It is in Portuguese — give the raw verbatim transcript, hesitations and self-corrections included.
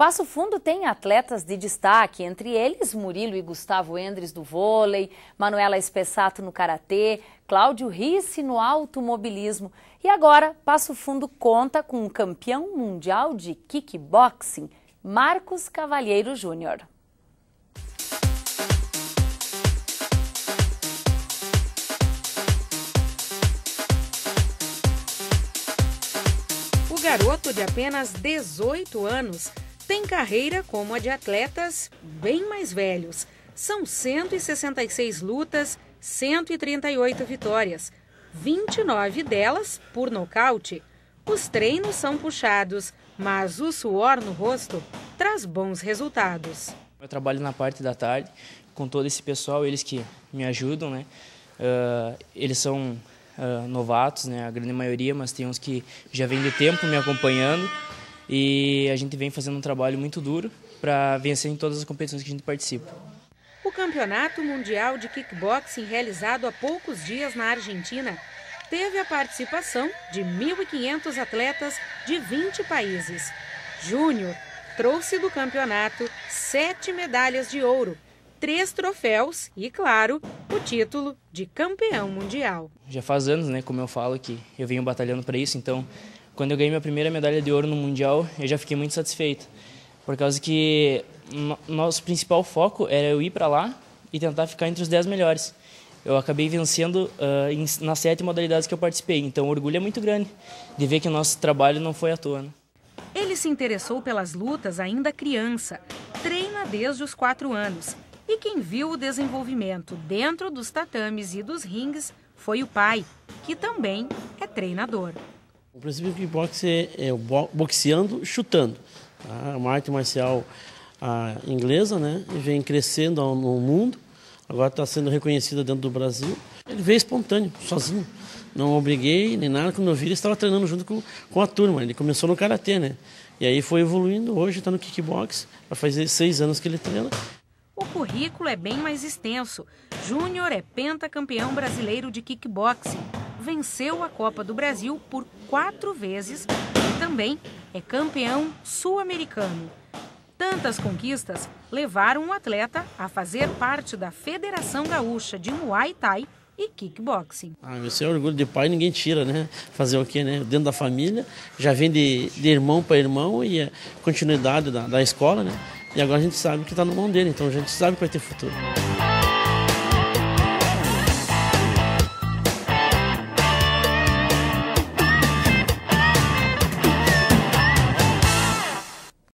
Passo Fundo tem atletas de destaque, entre eles Murilo e Gustavo Endres do vôlei, Manuela Spessatto no karatê, Claudio Ricci no automobilismo. E agora, Passo Fundo conta com o campeão mundial de kickboxing, Marcos Cavalheiro Júnior. O garoto de apenas dezoito anos tem carreira como a de atletas bem mais velhos. São cento e sessenta e seis lutas, cento e trinta e oito vitórias, vinte e nove delas por nocaute. Os treinos são puxados, mas o suor no rosto traz bons resultados. Eu trabalho na parte da tarde com todo esse pessoal, eles que me ajudam, né? Uh, eles são uh, novatos, né? A grande maioria, mas tem uns que já vem de tempo me acompanhando. E a gente vem fazendo um trabalho muito duro para vencer em todas as competições que a gente participa. O Campeonato Mundial de Kickboxing, realizado há poucos dias na Argentina, teve a participação de mil e quinhentos atletas de vinte países. Júnior trouxe do campeonato sete medalhas de ouro, três troféus e, claro, o título de campeão mundial. Já faz anos, né, como eu falo, que eu venho batalhando para isso, então, quando eu ganhei minha primeira medalha de ouro no Mundial, eu já fiquei muito satisfeito, por causa que no, nosso principal foco era eu ir para lá e tentar ficar entre os dez melhores. Eu acabei vencendo uh, em, nas sete modalidades que eu participei, então o orgulho é muito grande de ver que o nosso trabalho não foi à toa, né? Ele se interessou pelas lutas ainda criança, treina desde os quatro anos. E quem viu o desenvolvimento dentro dos tatames e dos ringues foi o pai, que também é treinador. O princípio do kickboxing é o boxeando, chutando. É uma arte marcial inglesa, né? Vem crescendo no mundo, agora está sendo reconhecida dentro do Brasil. Ele veio espontâneo, sozinho. Não obriguei nem nada, quando eu vi ele estava treinando junto com, com a turma. Ele começou no karatê, né? E aí foi evoluindo, hoje está no kickboxing, vai fazer seis anos que ele treina. O currículo é bem mais extenso. Júnior é pentacampeão brasileiro de kickboxing. Venceu a Copa do Brasil por quatro vezes e também é campeão sul-americano. Tantas conquistas levaram o atleta a fazer parte da Federação Gaúcha de Muay Thai e Kickboxing. Ah, esse é o orgulho de pai, ninguém tira, né? Fazer o quê, né? Dentro da família, já vem de, de irmão para irmão e a continuidade da, da escola, né? E agora a gente sabe que está na mão dele, então a gente sabe que vai ter futuro.